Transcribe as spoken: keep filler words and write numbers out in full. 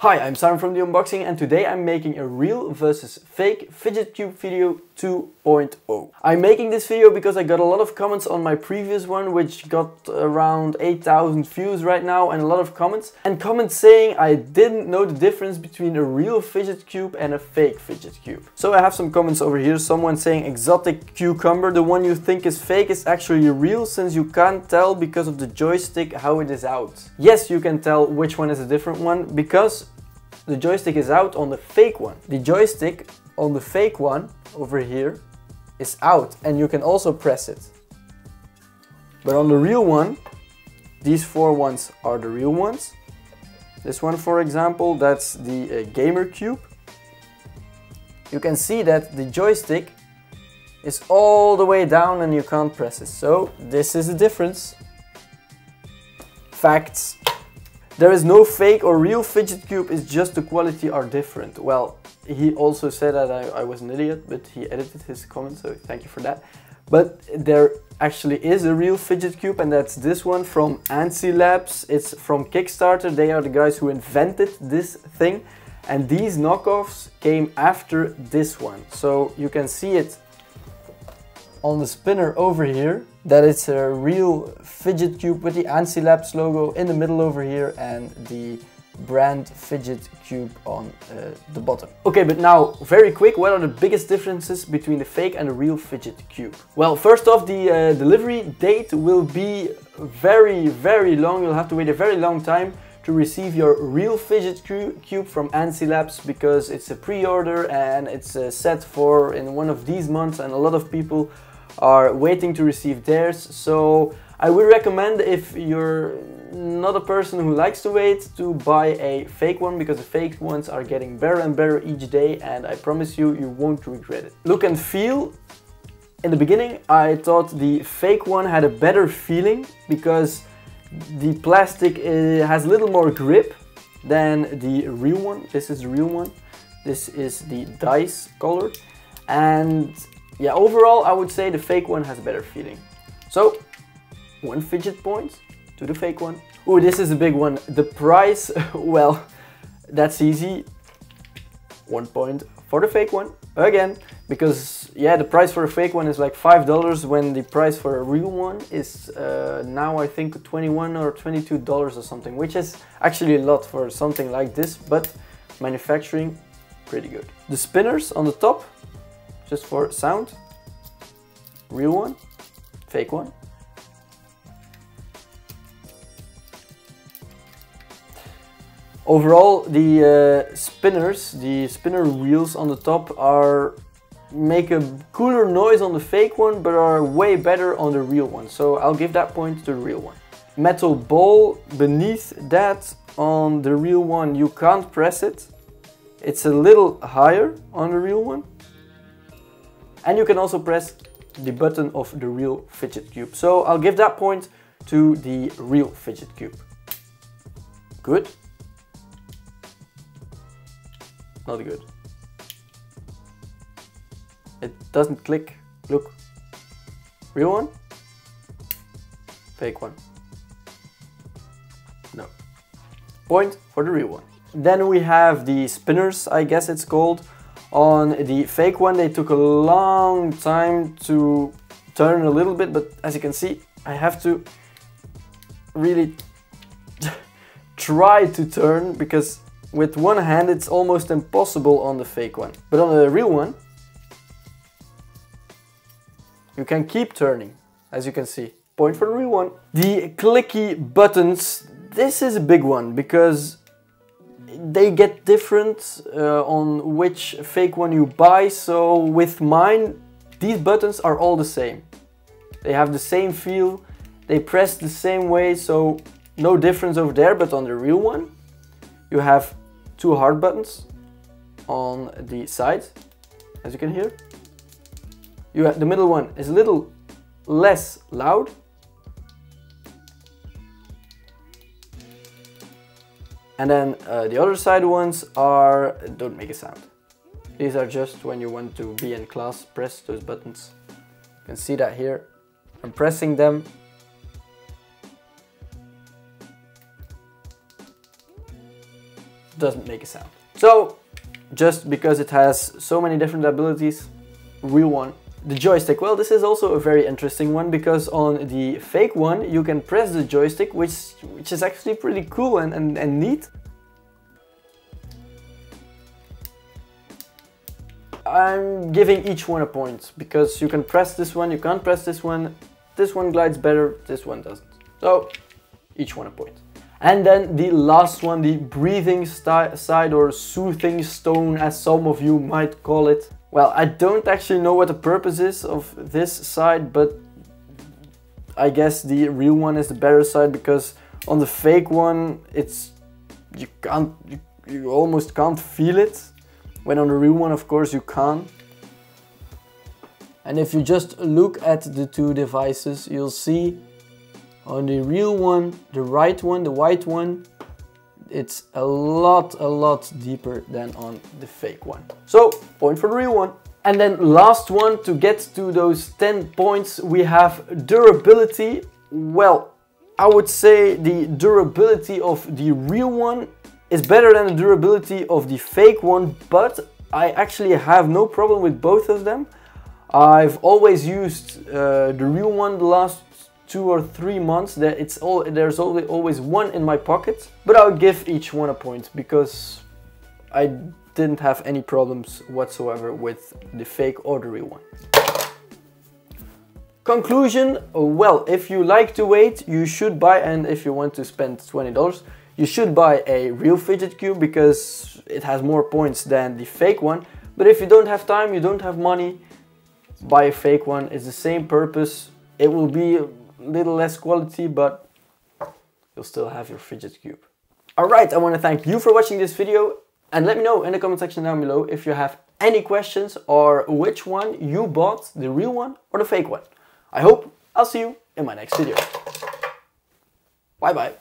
Hi, I'm Simon from The Unboxing, and today I'm making a real versus fake Fidget Cube video two point oh. I'm making this video because I got a lot of comments on my previous one, which got around eight thousand views right now, and a lot of comments. And comments saying I didn't know the difference between a real Fidget Cube and a fake Fidget Cube. So I have some comments over here, someone saying exotic cucumber, the one you think is fake is actually real since you can't tell because of the joystick how it is out. Yes, you can tell which one is a different one, because the joystick is out on the fake one. The joystick on the fake one over here is out, and you can also press it. But on the real one, these four ones are the real ones. This one, for example, that's the uh, Gamer Cube. You can see that the joystick is all the way down and you can't press it. So this is the difference. Facts. There is no fake or real Fidget Cube, it's just the quality are different. Well, he also said that I, I was an idiot, but he edited his comment, so thank you for that. But there actually is a real Fidget Cube, and that's this one from Antsy Labs. It's from Kickstarter, they are the guys who invented this thing. And these knockoffs came after this one. So you can see it on the spinner over here, that it's a real Fidget Cube with the Antsy Labs logo in the middle over here and the brand Fidget Cube on uh, the bottom. Okay, but now very quick, what are the biggest differences between the fake and the real Fidget Cube? Well, first off, the uh, delivery date will be very, very long. You'll have to wait a very long time to receive your real Fidget Cube from Antsy Labs, because it's a pre-order and it's uh, set for in one of these months, and a lot of people are waiting to receive theirs. So I would recommend, if you're not a person who likes to wait, to buy a fake one, because the fake ones are getting better and better each day, and I promise you, you won't regret it. Look and feel. In the beginning, I thought the fake one had a better feeling, because the plastic uh, has a little more grip than the real one. This is the real one. This is the dice color. And yeah, overall I would say the fake one has a better feeling. So, one fidget point to the fake one. Oh, this is a big one. The price, well, that's easy. One point for the fake one, again, because yeah, the price for a fake one is like five dollars, when the price for a real one is uh, now I think twenty-one or twenty-two dollars or something, which is actually a lot for something like this, but manufacturing, pretty good. The spinners on the top, just for sound, real one, fake one. Overall, the uh, spinners, the spinner wheels on the top are make a cooler noise on the fake one, but are way better on the real one. So I'll give that point to the real one. Metal ball beneath that on the real one, you can't press it. It's a little higher on the real one. And you can also press the button of the real Fidget Cube. So I'll give that point to the real Fidget Cube. Good. Not good. It doesn't click. Look. Real one? Fake one. No. Point for the real one. Then we have the spinners, I guess it's called. On the fake one, they took a long time to turn a little bit, but as you can see, I have to really try to turn, because with one hand, it's almost impossible on the fake one. But on the real one, you can keep turning, as you can see. Point for the real one. The clicky buttons, this is a big one, because they get different uh, on which fake one you buy. So with mine, these buttons are all the same. They have the same feel, they press the same way, so no difference over there. But on the real one, you have two hard buttons on the side, as you can hear. You have the middle one is a little less loud. And then uh, the other side ones are, don't make a sound. These are just when you want to be in class, press those buttons. You can see that here. I'm pressing them. doesn't make a sound. So just because it has so many different abilities, we won. The joystick, well, this is also a very interesting one, because on the fake one you can press the joystick, which which is actually pretty cool and, and, and neat. I'm giving each one a point, because you can press this one, you can't press this one, this one glides better, this one doesn't. So each one a point. And then the last one, the breathing side, or soothing stone as some of you might call it. Well, I don't actually know what the purpose is of this side, but I guess the real one is the better side, because on the fake one, it's you can't, you, you almost can't feel it, when on the real one, of course, you can. And if you just look at the two devices, you'll see on the real one, the right one, the white one, it's a lot, a lot deeper than on the fake one. So, point for the real one. And then last one, to get to those ten points, we have durability. Well, I would say the durability of the real one is better than the durability of the fake one, but I actually have no problem with both of them. I've always used uh, the real one the last two or three months, that it's all there's always always one in my pocket, but I'll give each one a point, because I didn't have any problems whatsoever with the fake or the real one. Conclusion, well, if you like to wait, you should buy, and if you want to spend twenty dollars, you should buy a real fidget cube, because it has more points than the fake one. But if you don't have time, you don't have money, buy a fake one, it's the same purpose, it will be little less quality, but you'll still have your fidget cube. Alright, I want to thank you for watching this video, and let me know in the comment section down below if you have any questions, or which one you bought, the real one or the fake one. I hope I'll see you in my next video. Bye bye.